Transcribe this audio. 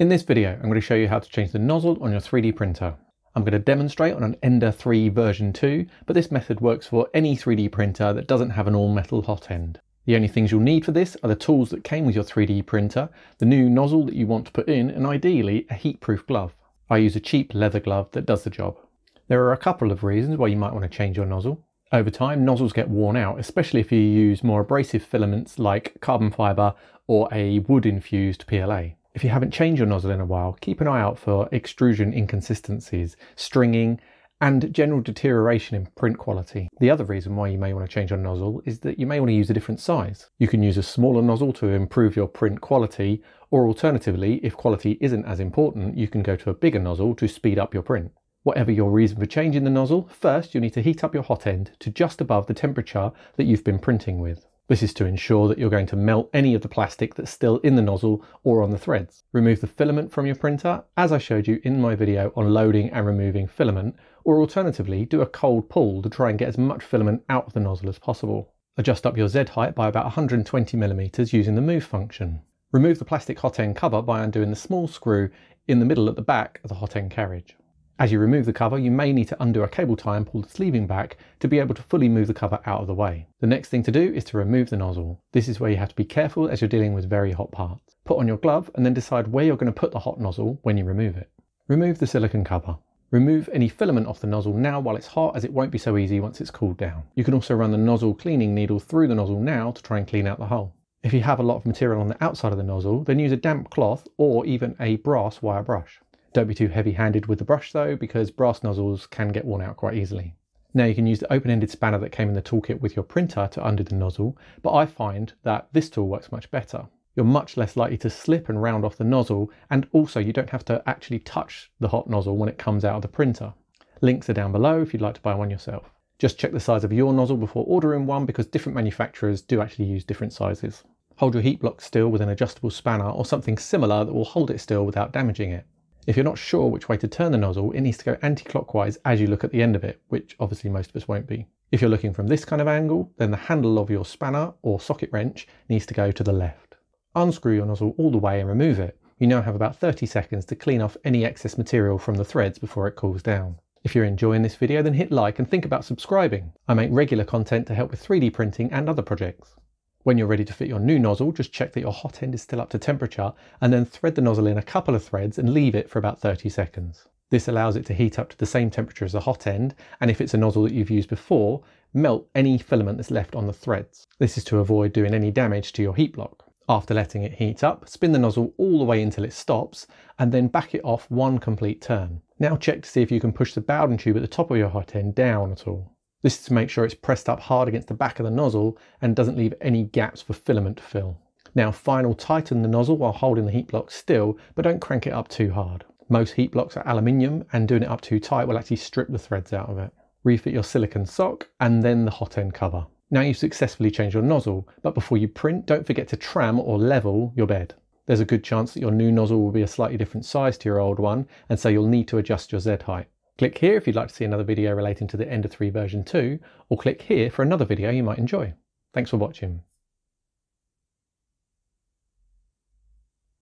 In this video, I'm going to show you how to change the nozzle on your 3D printer. I'm going to demonstrate on an Ender 3 v2, but this method works for any 3D printer that doesn't have an all-metal hot end. The only things you'll need for this are the tools that came with your 3D printer, the new nozzle that you want to put in, and ideally a heat-proof glove. I use a cheap leather glove that does the job. There are a couple of reasons why you might want to change your nozzle. Over time, nozzles get worn out, especially if you use more abrasive filaments like carbon fibre or a wood-infused PLA. If you haven't changed your nozzle in a while, keep an eye out for extrusion inconsistencies, stringing, and general deterioration in print quality. The other reason why you may want to change your nozzle is that you may want to use a different size. You can use a smaller nozzle to improve your print quality, or alternatively, if quality isn't as important, you can go to a bigger nozzle to speed up your print. Whatever your reason for changing the nozzle, first you'll need to heat up your hot end to just above the temperature that you've been printing with. This is to ensure that you're going to melt any of the plastic that's still in the nozzle or on the threads. Remove the filament from your printer, as I showed you in my video on loading and removing filament, or alternatively, do a cold pull to try and get as much filament out of the nozzle as possible. Adjust up your Z height by about 120mm using the move function. Remove the plastic hot end cover by undoing the small screw in the middle at the back of the hot end carriage. As you remove the cover, you may need to undo a cable tie and pull the sleeving back to be able to fully move the cover out of the way. The next thing to do is to remove the nozzle. This is where you have to be careful as you're dealing with very hot parts. Put on your glove and then decide where you're going to put the hot nozzle when you remove it. Remove the silicone cover. Remove any filament off the nozzle now while it's hot, as it won't be so easy once it's cooled down. You can also run the nozzle cleaning needle through the nozzle now to try and clean out the hole. If you have a lot of material on the outside of the nozzle, then use a damp cloth or even a brass wire brush. Don't be too heavy-handed with the brush though, because brass nozzles can get worn out quite easily. Now you can use the open-ended spanner that came in the toolkit with your printer to undo the nozzle, but I find that this tool works much better. You're much less likely to slip and round off the nozzle, and also you don't have to actually touch the hot nozzle when it comes out of the printer. Links are down below if you'd like to buy one yourself. Just check the size of your nozzle before ordering one, because different manufacturers do actually use different sizes. Hold your heat block still with an adjustable spanner or something similar that will hold it still without damaging it. If you're not sure which way to turn the nozzle, it needs to go anti-clockwise as you look at the end of it, which obviously most of us won't be. If you're looking from this kind of angle, then the handle of your spanner or socket wrench needs to go to the left. Unscrew your nozzle all the way and remove it. You now have about 30 seconds to clean off any excess material from the threads before it cools down. If you're enjoying this video, then hit like and think about subscribing. I make regular content to help with 3D printing and other projects. When you're ready to fit your new nozzle, just check that your hot end is still up to temperature and then thread the nozzle in a couple of threads and leave it for about 30 seconds. This allows it to heat up to the same temperature as the hot end, and if it's a nozzle that you've used before, melt any filament that's left on the threads. This is to avoid doing any damage to your heat block. After letting it heat up, spin the nozzle all the way until it stops and then back it off one complete turn. Now check to see if you can push the Bowden tube at the top of your hot end down at all. This is to make sure it's pressed up hard against the back of the nozzle and doesn't leave any gaps for filament to fill. Now final tighten the nozzle while holding the heat block still, but don't crank it up too hard. Most heat blocks are aluminium, and doing it up too tight will actually strip the threads out of it. Refit your silicone sock and then the hot end cover. Now you've successfully changed your nozzle, but before you print, don't forget to tram or level your bed. There's a good chance that your new nozzle will be a slightly different size to your old one, and so you'll need to adjust your Z height. Click here if you'd like to see another video relating to the Ender 3 v2, or click here for another video you might enjoy. Thanks for watching.